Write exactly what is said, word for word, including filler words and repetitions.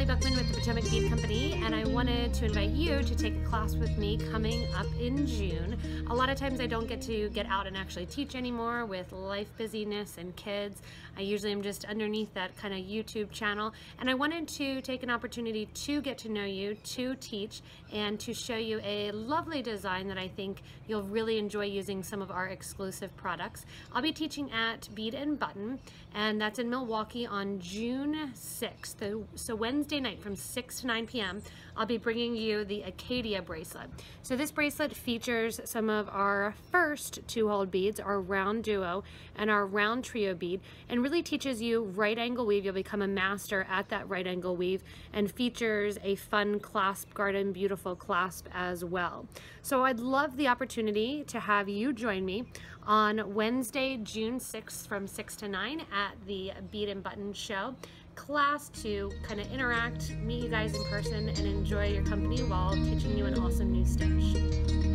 Allie Buchman with the Potomac Bead Company, and I wanted to invite you to take a class with me coming up in June. A lot of times I don't get to get out and actually teach anymore with life busyness and kids. I usually am just underneath that kind of YouTube channel, and I wanted to take an opportunity to get to know you, to teach, and to show you a lovely design that I think you'll really enjoy using some of our exclusive products. I'll be teaching at Bead and Button, and that's in Milwaukee on June sixth. So when Wednesday night from six to nine P M I'll be bringing you the Acadia bracelet. So this bracelet features some of our first two-hold beads, our round duo and our round trio bead, and really teaches you right angle weave. You'll become a master at that right angle weave, and features a fun clasp garden, beautiful clasp as well. So I'd love the opportunity to have you join me on Wednesday, June sixth from six to nine at the Bead and Button show. Class to kind of interact, meet you guys in person, and enjoy your company while teaching you an awesome new stitch.